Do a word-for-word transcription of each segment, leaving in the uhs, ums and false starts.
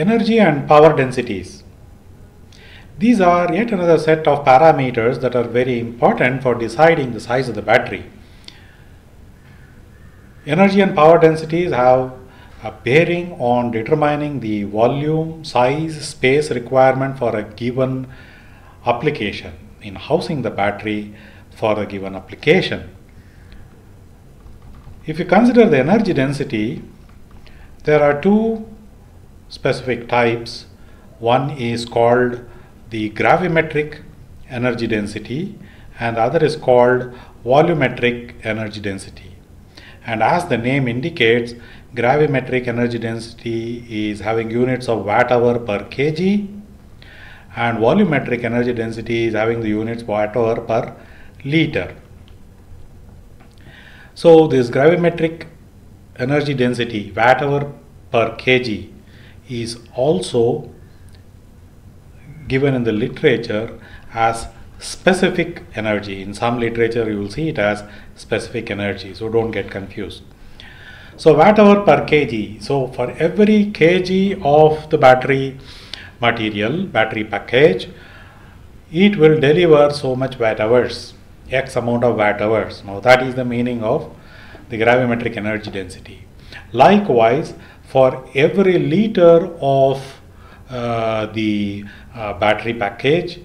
Energy and power densities. These are yet another set of parameters that are very important for deciding the size of the battery. Energy and power densities have a bearing on determining the volume, size, space requirement for a given application in housing the battery for a given application. If you consider the energy density, there are two specific types. One is called the gravimetric energy density and the other is called volumetric energy density. And as the name indicates, gravimetric energy density is having units of watt hour per kg and volumetric energy density is having the units watt hour per liter. So this gravimetric energy density, watt hour per kg, is also given in the literature as specific energy. In some literature you will see it as specific energy, so don't get confused. So watt hour per kg, so for every kg of the battery material, battery package, it will deliver so much watt hours, X amount of watt hours. Now that is the meaning of the gravimetric energy density. Likewise, for every liter of uh, the uh, battery package,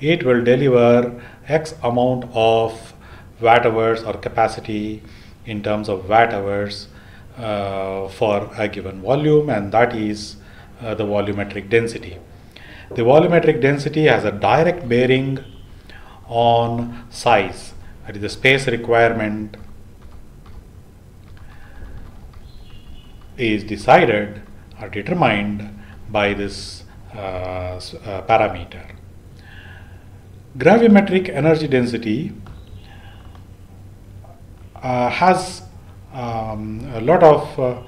it will deliver X amount of watt hours or capacity in terms of watt hours uh, for a given volume, and that is uh, the volumetric density. The volumetric density has a direct bearing on size, that is the space requirement is decided or determined by this uh, uh, parameter. Gravimetric energy density uh, has um, a lot of uh,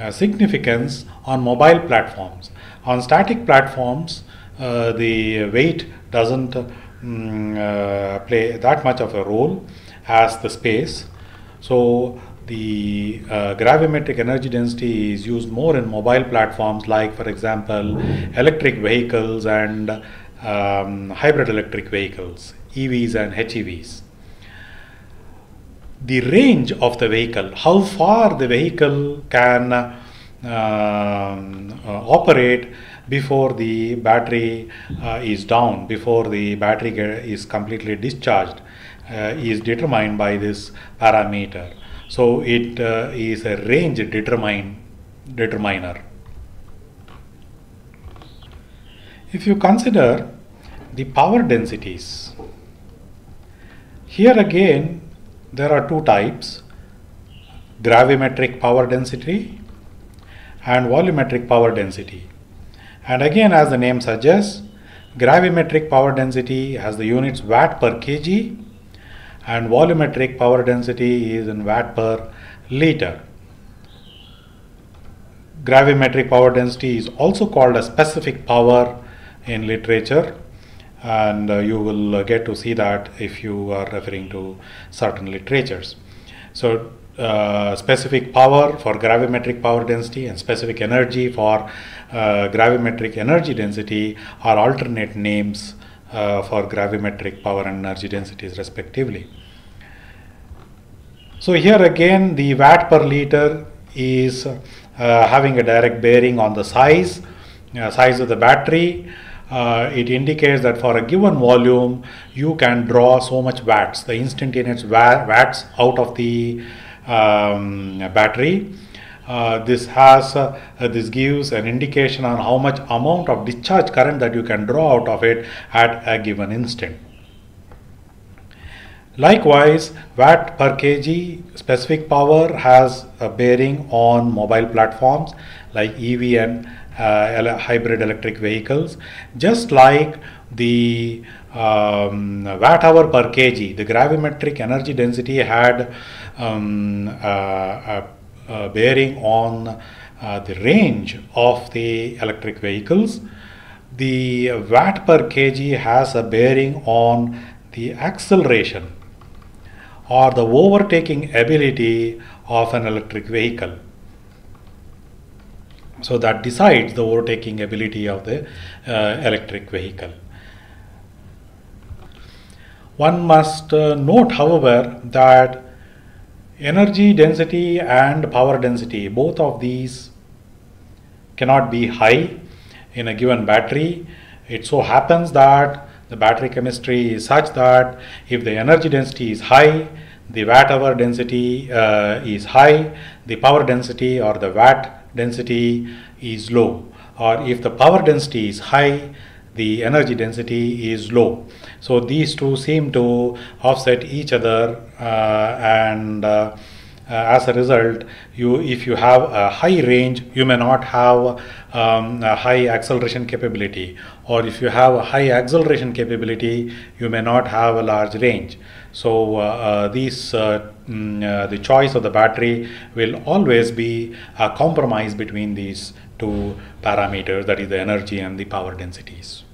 uh, significance on mobile platforms. On static platforms, uh, the weight doesn't um, uh, play that much of a role as the space. So the uh, gravimetric energy density is used more in mobile platforms, like for example electric vehicles and um, hybrid electric vehicles, E Vs and H E Vs. The range of the vehicle, how far the vehicle can uh, uh, operate before the battery uh, is down, before the battery is completely discharged, uh, is determined by this parameter. So it uh, is a range determine, determiner. If you consider the power densities, here again there are two types, gravimetric power density and volumetric power density. And again, as the name suggests, gravimetric power density has the units watt per kg and volumetric power density is in watt per liter. Gravimetric power density is also called a specific power in literature, and uh, you will uh, get to see that if you are referring to certain literatures. So uh, specific power for gravimetric power density and specific energy for uh, gravimetric energy density are alternate names Uh, for gravimetric power and energy densities respectively. So here again the watt per liter is uh, having a direct bearing on the size, uh, size of the battery. Uh, it indicates that for a given volume you can draw so much watts, the instantaneous watts out of the um, battery. Uh, this has uh, this gives an indication on how much amount of discharge current that you can draw out of it at a given instant. Likewise, watt per kg specific power has a bearing on mobile platforms like E V and uh, hybrid electric vehicles, just like the um, watt hour per kg. The gravimetric energy density had um, uh, a Uh, bearing on uh, the range of the electric vehicles. The watt per kg has a bearing on the acceleration or the overtaking ability of an electric vehicle. So that decides the overtaking ability of the uh, electric vehicle. One must uh, note, however, that energy density and power density, both of these cannot be high in a given battery. It so happens that the battery chemistry is such that if the energy density is high, the watt hour density uh, is high, the power density or the watt density is low, or if the power density is high, the energy density is low. So these two seem to offset each other, uh, and uh, Uh, as a result, you if you have a high range, you may not have um, a high acceleration capability, or if you have a high acceleration capability, you may not have a large range. So uh, uh, these uh, mm, uh, the choice of the battery will always be a compromise between these two parameters, that is the energy and the power densities.